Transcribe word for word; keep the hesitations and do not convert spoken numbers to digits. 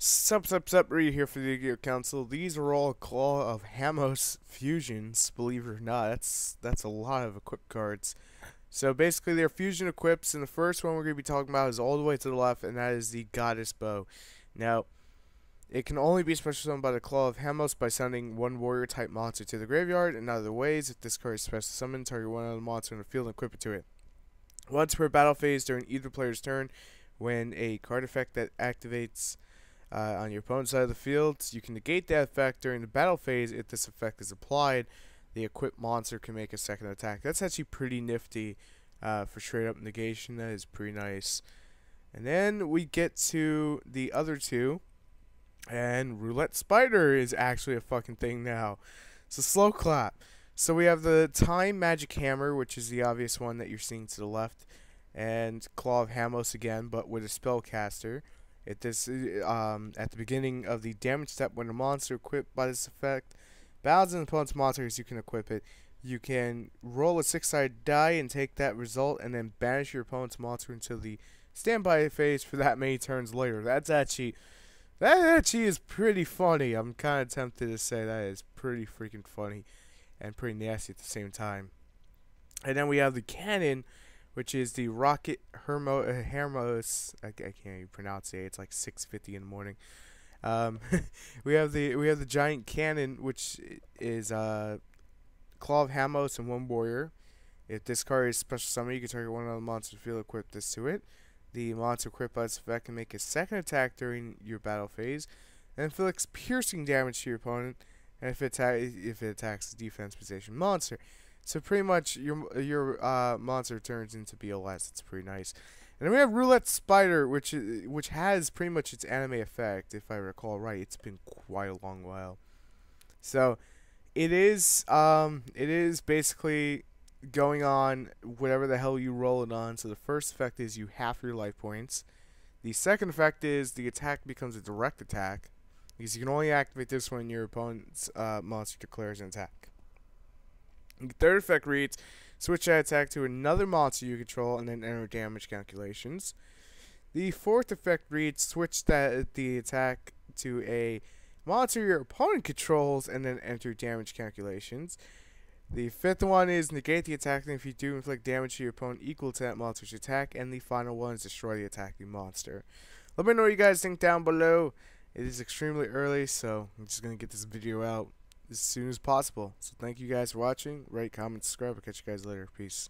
Sup, sup, sup, Reed here for the Gear Council. These are all Claw of Hermos fusions, believe it or not. That's that's a lot of equip cards. So basically they're fusion equips, and the first one we're going to be talking about is all the way to the left, and that is the Goddess Bow. Now, it can only be special summoned by the Claw of Hermos by sending one warrior type monster to the graveyard, and out of the ways, if this card is special summoned, target one other monster in the field and equip it to it. Once per battle phase during either player's turn, when a card effect that activates Uh, on your opponent's side of the field, you can negate that effect during the battle phase. If this effect is applied, the equipped monster can make a second attack. That's actually pretty nifty uh, for straight up negation. That is pretty nice. And then we get to the other two, and Roulette Spider is actually a fucking thing now. So slow clap. So we have the Time Magic Hammer, which is the obvious one that you're seeing to the left, and Claw of Hermos again, but with a spellcaster. At this, um, at the beginning of the damage step, when a monster equipped by this effect battles an opponent's monsters, you can equip it. You can roll a six-sided die and take that result, and then banish your opponent's monster until the standby phase for that many turns later. That's actually, that actually is pretty funny. I'm kind of tempted to say that is pretty freaking funny, and pretty nasty at the same time. And then we have the cannon, which is the Rocket Hermo, uh, Hermos. I, I can't even pronounce it. It's like six fifty in the morning. Um, we have the we have the giant cannon, which is uh, Claw of Hermos and one warrior. If this card is special summon, you can target one of the monsters field equipped this to it. The monster equipped by this effect can make a second attack during your battle phase, and inflicts piercing damage to your opponent, and if it if it attacks the defense position monster. So pretty much your your uh, monster turns into B L S. It's pretty nice. And then we have Roulette Spider, which is, which has pretty much its anime effect, if I recall right. It's been quite a long while. So it is um it is basically going on whatever the hell you roll it on. So the first effect is you half your life points. The second effect is the attack becomes a direct attack, because you can only activate this when your opponent's uh, monster declares an attack. The third effect reads, switch that attack to another monster you control and then enter damage calculations. The fourth effect reads, switch that the attack to a monster your opponent controls and then enter damage calculations. The fifth one is negate the attack, and if you do, inflict damage to your opponent equal to that monster's attack. And the final one is destroy the attacking monster. Let me know what you guys think down below. It is extremely early, so I'm just going to get this video out as soon as possible. So thank you guys for watching. Rate, comment, subscribe. I'll catch you guys later. Peace.